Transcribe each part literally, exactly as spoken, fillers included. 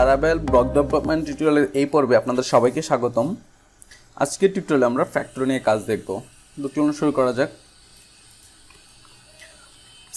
Laravel block development টিউটোরিয়ালের এই পর্বে আপনাদের সবাইকে স্বাগতম। আজকের টিউটোরিয়ালে আমরা ফ্যাক্টরি নিয়ে কাজ দেখব। দুটি অনু শুরু করা যাক।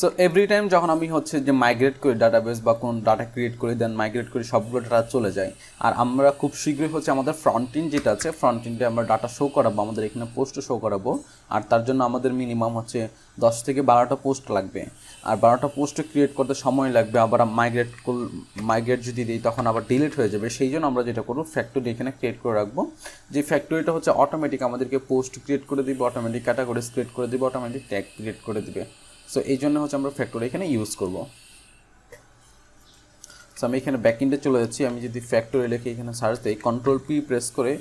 সো এভরি টাইম যখন আমি হচ্ছে যে মাইগ্রেট করি ডাটাবেস বা কোন ডাটা ক্রিয়েট করি, দেন মাইগ্রেট করি, সবগুলো ডাটা চলে যায়। আর আমরা খুব শীঘ্রই হচ্ছে আমাদের ফ্রন্টিন যেটা আছে ফ্রন্টিনটা আমরা ডাটা শো করাবো, আমাদের এখানে পোস্ট শো করাবো। আর তার জন্য আমাদের মিনিমাম হচ্ছে দশ থেকে বারোটা পোস্ট লাগবে, আর বারোটা পোস্ট ক্রিয়েট করতে সময় লাগবে। আবার মাইগ্রেট মাইগ্রেট যদি দিই তখন আবার ডিলিট হয়ে যাবে। সেই জন্য আমরা যেটা করবো, ফ্যাক্টরি এখানে ক্রিয়েট করে রাখবো। যে ফ্যাক্টরিটা হচ্ছে অটোমেটিক আমাদেরকে পোস্ট ক্রিয়েট করে দিবে, অটোমেটিক ক্যাটাগরিজ ক্রিয়েট করে দিবে, অটোমেটিক ট্যাগ ক্রিয়েট করে দিবে। সো এই জন্য হচ্ছে আমরা ফ্যাক্টরি এখানে ইউজ করব। সো আমি এখানে ব্যাকএন্ডে চলে যাচ্ছি। আমি যদি ফ্যাক্টরি লিখে এখানে সার্চ দিই, কন্ট্রোল পি প্রেস করে,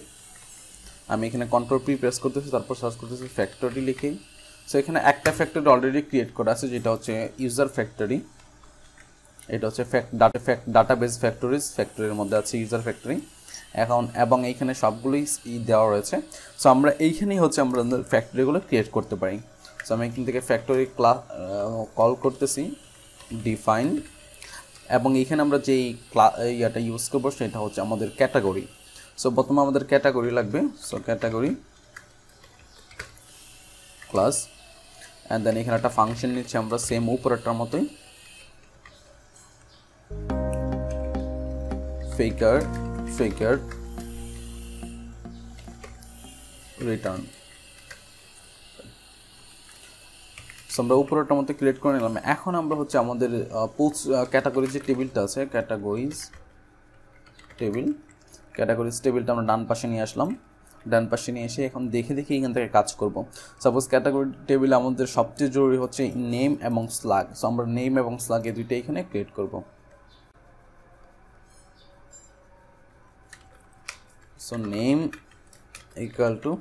আমি এখানে কন্ট্রোল পি প্রেস করতেছি, তারপর সার্চ করতেছি ফ্যাক্টরি লিখে। সো এখানে একটা ফ্যাক্টরি অলরেডি ক্রিয়েট করা আছে, যেটা হচ্ছে ইউজার ফ্যাক্টরি। এটা হচ্ছে ডাটা ফ্যাক্ট ডাটাবেস ফ্যাক্টরিজ ফ্যাক্টরির মধ্যে আছে ইউজার ফ্যাক্টরি এখন, এবং এইখানে সবগুলোই দেওয়া রয়েছে। সো আমরা এইখানেই হচ্ছে আমরা ফ্যাক্টরিগুলো ক্রিয়েট করতে পারি। সো আমি এখান থেকে ফ্যাক্টরি ক্লাস কল করতেছি ডিফাইন্ড, এবং এইখানে আমরা যেই ক্লাস ইয়াটা ইউজ করবো সেটা হচ্ছে আমাদের ক্যাটাগরি। সো প্রথমে আমাদের ক্যাটাগরি লাগবে। So category class, and then এখানে একটা ফাংশন নিচ্ছি আমরা সেম উপরেরটার মতোই, ফিগার ফিগার রিটার্ন। সো আমরা উপরেরটার মতো ক্রিয়েট করে নিলাম। এখন আমরা হচ্ছে আমাদের পোস্ট ক্যাটাগরি যে টেবিলটা আছে, ক্যাটাগরিজ টেবিল ক্যাটাগরিজ টেবিলটা আমরা ডান পাশে নিয়ে আসলাম। ডান পাশে নিয়ে এসে এখন দেখে দেখে এখান থেকে কাজ করব। সাপোজ ক্যাটাগরি টেবিল আমাদের সবচেয়ে জরুরি হচ্ছে নেম এবং স্লাগ। সো আমরা নেম এবং স্লাগ এই দুইটা এখানে ক্রিয়েট করব। So name equal to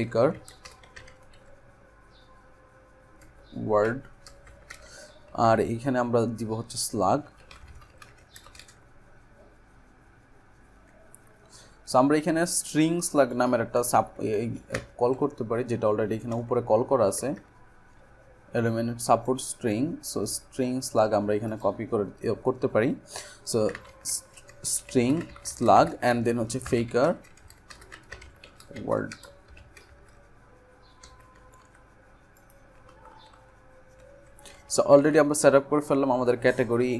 faker word, আর এখানে আমরা দিব হচ্ছে স্লাগ। সো আমরা এখানে স্ট্রিং স্লাগ নামের একটা সাব কল করতে পারি, যেটা অলরেডি এখানে উপরে কল করা আছে, element support string. So string slug আমরা এখানে কপি করে করতে পারি। So string slug and then হচ্ছে faker word। সো অলরেডি আমরা সেট আপ করে ফেললাম আমাদের ক্যাটাগরি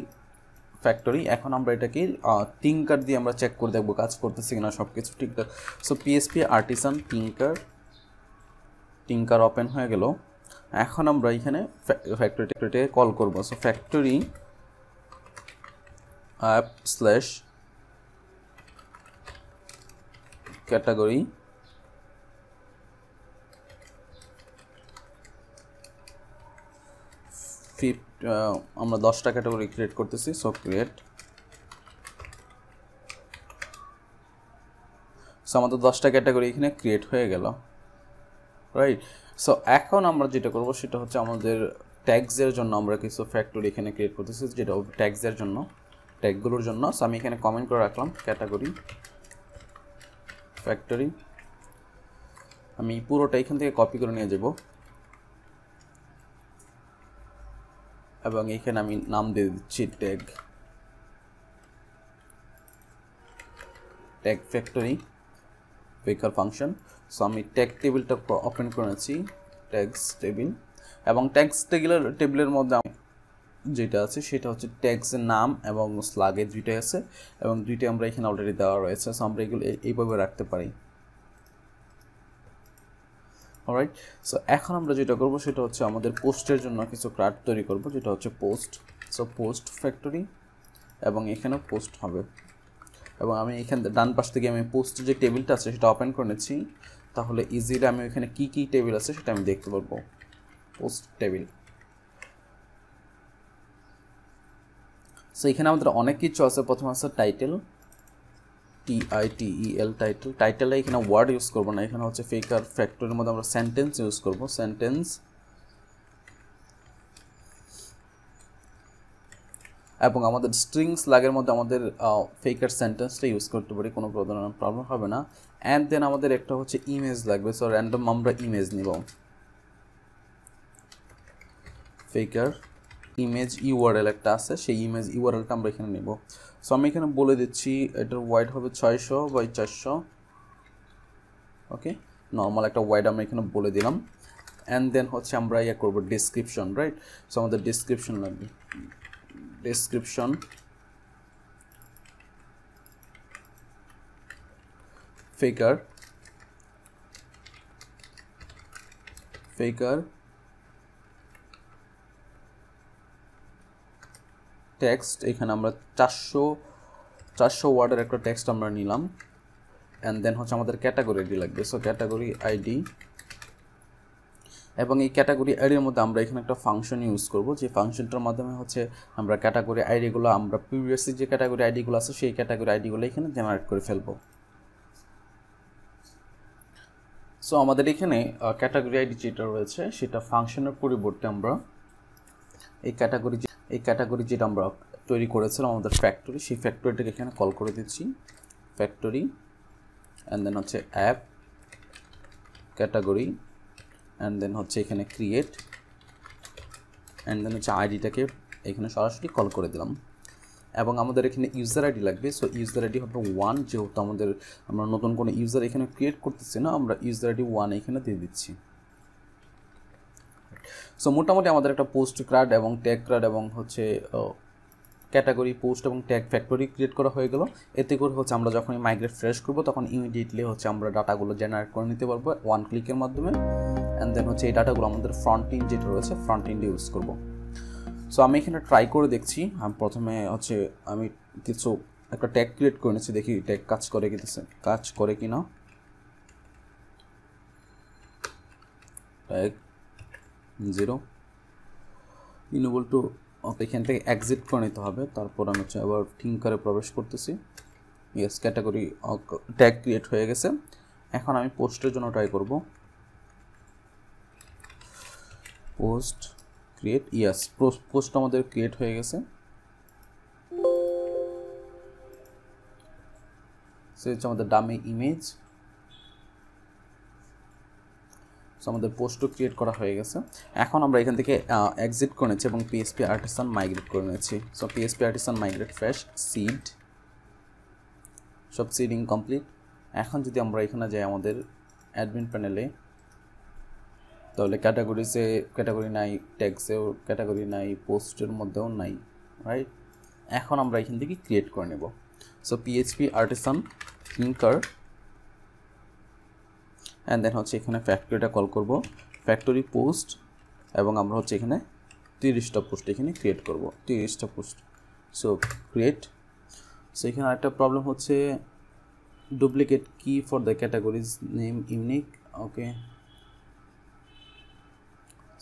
ফ্যাক্টরি। এখন আমরা এটাকে টিঙ্কার দিয়ে আমরা চেক করে দেখবো কাজ করতেছি কিনা, সব কিছু ঠিকঠাক। So PSP artisan tinker tinker open হয়ে গেল। এখন আমরা এখানে ফ্যাক্টরিটাকে কল করবো। So factory app slash category আমরা দশটা ক্যাটাগরি ক্রিয়েট করতেছি। সো ক্রিয়েট, সো আমাদের দশটা ক্যাটাগরি এখানে ক্রিয়েট হয়ে গেল, রাইট। সো এখন আমরা যেটা করব সেটা হচ্ছে আমাদের ট্যাগসের জন্য আমরা কিছু ফ্যাক্টরি এখানে ক্রিয়েট করতেছি, যেটা ট্যাগসের জন্য ট্যাগগুলোর জন্য। সো আমি এখানে কমেন্ট করে রাখলাম ক্যাটাগরি ফ্যাক্টরি। আমি পুরোটা এখান থেকে কপি করে নিয়ে যাব, এবং এখানে আমি নাম দিয়ে দিচ্ছি tag tag factory figure function. So আমি ট্যাগ টেবিলটা ওপেন করেছি, ট্যাগস টেবিল, এবং ট্যাগস টেবিলের টেবিলের মধ্যে যেটা আছে সেটা হচ্ছে ট্যাগসের নাম এবং স্লাগের দুইটাই আছে, এবং দুইটাই আমরা এখানে অলরেডি দেওয়া রয়েছে। সো আমরা এগুলো এইভাবে রাখতে পারি, অলরাইট। সো এখন আমরা যেটা করব সেটা হচ্ছে আমাদের পোস্টের জন্য কিছু ক্লাস তৈরি করব, যেটা হচ্ছে পোস্ট। সো পোস্ট ফ্যাক্টরি, এবং এখানে পোস্ট হবে, এবং আমি এখান ডান পাশ থেকে আমি পোস্ট যে টেবিলটা আছে সেটা ওপেন করে নিচ্ছি, তাহলে ইজিলি আমি এখানে কী কী টেবিল আছে সেটা আমি দেখতে পারবো। Post table. সো এখানে আমাদের অনেক কিছু আছে। প্রথমে আছে title, T I T E L title. টাইটেলে এখানে ওয়ার্ড ইউজ করবো না, এখানে হচ্ছে ফিগার ফ্যাক্টরির মধ্যে আমরা সেন্টেন্স ইউজ করবো। সেন্টেন্স, এবং আমাদের স্ট্রিং স্লাগের মধ্যে আমাদের ফিগার সেন্টেন্সটা ইউজ করতে পারি, কোনো প্রবলেম হবে না। অ্যান্ড দেন আমাদের একটা হচ্ছে ইমেজ লাগবে। সো র্যান্ডম আমরা ইমেজ নিব, ফিগার image url একটা আছে সেই image url টা আমরা এখানে নেব সো আমি এখানে বলে দিচ্ছি এটার ওয়াইড হবে six hundred by four hundred okay normal একটা ওয়াইড আমরা এখানে বলে দিলাম and then হচ্ছে আমরা ইয়া করব description right সো আমাদের description লাগবে description figure figure text এখানে আমরা four hundred four hundred ওয়ার্ডের একটা টেক্সট আমরা নিলাম and then হচ্ছে আমাদের ক্যাটাগরি আইডি লাগবে সো ক্যাটাগরি আইডি এবং এই ক্যাটাগরি আইডির মধ্যে আমরা এখানে একটা ফাংশন ইউজ করব যে ফাংশনটার মাধ্যমে হচ্ছে আমরা ক্যাটাগরি আইডিগুলো আমরা প্রিভিয়াসলি যে ক্যাটাগরি আইডিগুলো আছে সেই ক্যাটাগরি আইডিগুলো এখানে জেনারেট করে ফেলব সো আমাদের এখানে ক্যাটাগরি আইডি যেটা রয়েছে সেটা ফাংশনের পরিবর্তে আমরা এই ক্যাটাগরি এই ক্যাটাগরি যেটা আমরা তৈরি করেছিলাম আমাদের ফ্যাক্টরি সেই ফ্যাক্টরিটাকে এখানে কল করে দিচ্ছি ফ্যাক্টরি and then হচ্ছে অ্যাপ ক্যাটাগরি and then হচ্ছে এখানে ক্রিয়েট and then হচ্ছে আইডিটাকে এখানে সরাসরি কল করে দিলাম এবং আমাদের এখানে ইউজার আইডি লাগবে সো ইউজার আইডি হবে one যেহেতু আমাদের আমরা নতুন কোনো ইউজার এখানে ক্রিয়েট করতেছি না আমরা ইউজার আইডি one এখানে দিয়ে দিচ্ছি সো মোটামুটি আমাদের একটা পোস্ট ক্রাড এবং ট্যাগ ক্রাড এবং হচ্ছে ক্যাটাগরি পোস্ট এবং ট্যাগ ফ্যাক্টরি ক্রিয়েট করা হয়ে গেল এতে করে হচ্ছে আমরা যখন মাইগ্রেট ফ্রেশ করব তখন ইমিডিয়েটলি হচ্ছে আমরা ডাটাগুলো জেনারেট করে নিতে পারবো ওয়ান ক্লিকের মাধ্যমে এন্ড দেন হচ্ছে এই ডাটাগুলো আমাদের ফ্রন্ট এন্ড যেটা রয়েছে ফ্রন্ট এন্ডে ইউজ করব সো আমি এখানে ট্রাই করে দেখছি আমি প্রথমে হচ্ছে আমি কিছু একটা ট্যাগ ক্রিয়েট করে নিয়েছি দেখি ট্যাগ কাজ করে কি কাজ করে কিনা tag zero enable to okay এখান থেকে এক্সিট করে নিতে হবে তারপর আমি হচ্ছে আবার থিংকারে প্রবেশ করতেছি यस ক্যাটাগরি ট্যাগ ক্রিয়েট হয়ে গেছে এখন আমি পোস্টের জন্য ট্রাই করব পোস্ট ক্রিয়েট यस পোস্ট আমাদের ক্রিয়েট হয়ে গেছে সো এটা আমাদের ডামি ইমেজ সো আমাদের পোস্টও ক্রিয়েট করা হয়ে গেছে এখন আমরা এখান থেকে এক্সিট করেছি এবং পিএসপি আর্টিসান মাইগ্রেট করে নিয়েছি so PSP artisan migrate fresh seed সব সিডিং কমপ্লিট এখন যদি আমরা এখানে যাই আমাদের অ্যাডমিন প্যানেলে তাহলে ক্যাটাগরিতে ক্যাটাগরি নাই ট্যাগসেও ক্যাটাগরি নাই পোস্টের মধ্যেও নাই রাইট এখন আমরা এখান থেকে ক্রিয়েট করে নেব so PSP artisan tinker and then হচ্ছে এখানে ফ্যাক্টরিটা কল করব ফ্যাক্টরি পোস্ট এবং আমরা হচ্ছে এখানে thirty টা পোস্ট এখানে ক্রিয়েট করব thirty টা পোস্ট সো ক্রিয়েট সো এখানে একটা প্রবলেম হচ্ছে duplicate key for the categories name unique okay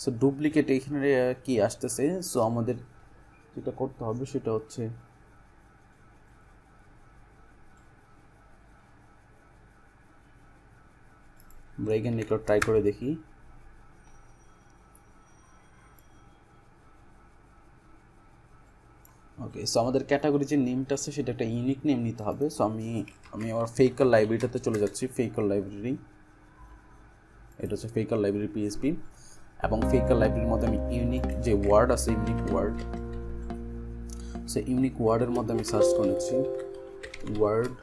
so duplicate এখানে কি আসছে সো আমাদের যেটা করতে হবে সেটা হচ্ছে ব্রেক এন্ড নিকট ট্রাই করে দেখি ওকে সো আমাদের ক্যাটাগরি যে নেমটা আছে সেটা একটা ইউনিক নেম নিতে হবে সো আমি আমি আমার ফেকার লাইব্রেরিটাতে চলে যাচ্ছি ফেকার লাইব্রেরি এটা হচ্ছে ফেকার লাইব্রেরি পিএসপি এবং ফেকার লাইব্রেরির মধ্যে আমি ইউনিক যে ওয়ার্ড আছে ইউনিক ওয়ার্ড সো ইউনিক ওয়ার্ডের মধ্যে আমি সার্চ করেছি ওয়ার্ড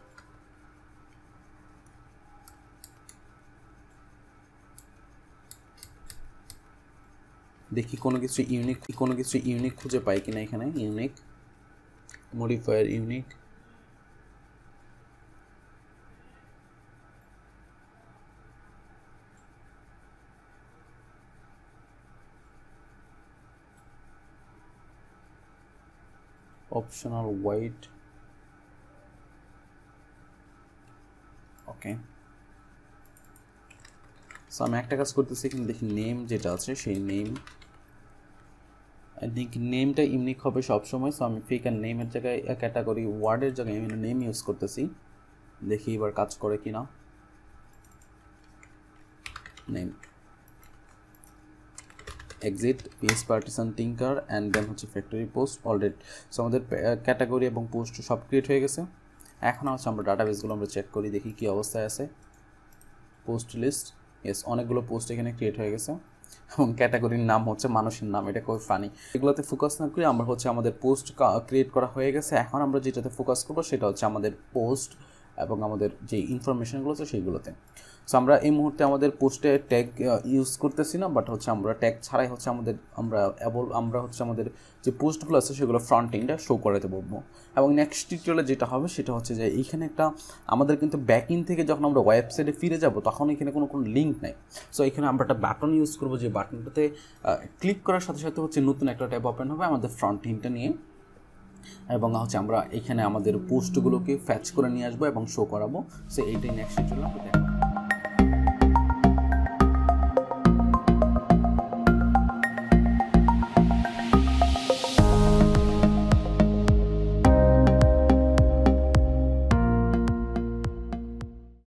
দেখি কোনো কিছু ইউনিক কোনো কিছু ইউনিক খুঁজে পাই কিনা এখানে unique modifier unique optional white okay so আমি একটা কাজ করতেছি এখানে দেখি নেম যেটা আছে সেই নেম I think name টা ইউনিক হবে সব সময় সো আমি ফিকার নেম এর জায়গায় ক্যাটাগরি ওয়ার্ড এর জায়গায় আমি নেম ইউজ করতেছি দেখি এবার কাজ করে কিনা name exit PS partition tinker and then হচ্ছে ফ্যাক্টরি পোস্ট অলরেডি সো আমাদের ক্যাটাগরি এবং পোস্ট সব ক্রিয়েট হয়ে গেছে এখন হচ্ছে আমরা ডাটাবেস গুলো আমরা চেক করি দেখি কি অবস্থায় আছে পোস্ট লিস্ট यस অনেকগুলো পোস্ট এখানে ক্রিয়েট হয়ে গেছে এবং ক্যাটাগরির নাম হচ্ছে মানুষের নাম। এটা খুব ফানি। এগুলোতে ফোকাস না করে আমরা হচ্ছে আমাদের পোস্ট ক্রিয়েট করা হয়ে গেছে, এখন আমরা যেটাতে ফোকাস করবো সেটা হচ্ছে আমাদের পোস্ট এবং আমাদের যে ইনফরমেশানগুলো আছে সেইগুলোতে। সো আমরা এই মুহূর্তে আমাদের পোস্টে ট্যাগ ইউজ করতেছি না, বাট হচ্ছে আমরা ট্যাগ ছাড়াই হচ্ছে আমাদের আমরা অ্যাবল আমরা হচ্ছে আমাদের যে পোস্টগুলো আছে সেগুলো ফ্রন্টিংটা শো করাতে পারবো। এবং নেক্সট টিউটোরিয়ালে যেটা হবে সেটা হচ্ছে যে এইখানে একটা আমাদের কিন্তু ব্যাকইন থেকে যখন আমরা ওয়েবসাইটে ফিরে যাব তখন এখানে কোনো কোনো লিঙ্ক নাই। সো এখানে আমরা একটা বাটন ইউজ করবো, যে বাটনটাতে ক্লিক করার সাথে সাথে হচ্ছে নতুন একটা ট্যাব ওপেন হবে আমাদের ফ্রন্টিংটা নিয়ে, এবং হচ্ছে আমরা এখানে আমাদের পোস্টগুলোকে ফ্যাচ করে নিয়ে আসবো এবং শো করাবো। সো এইটাই নেক্সট টিউটোরিয়ালে আমরা দেখব।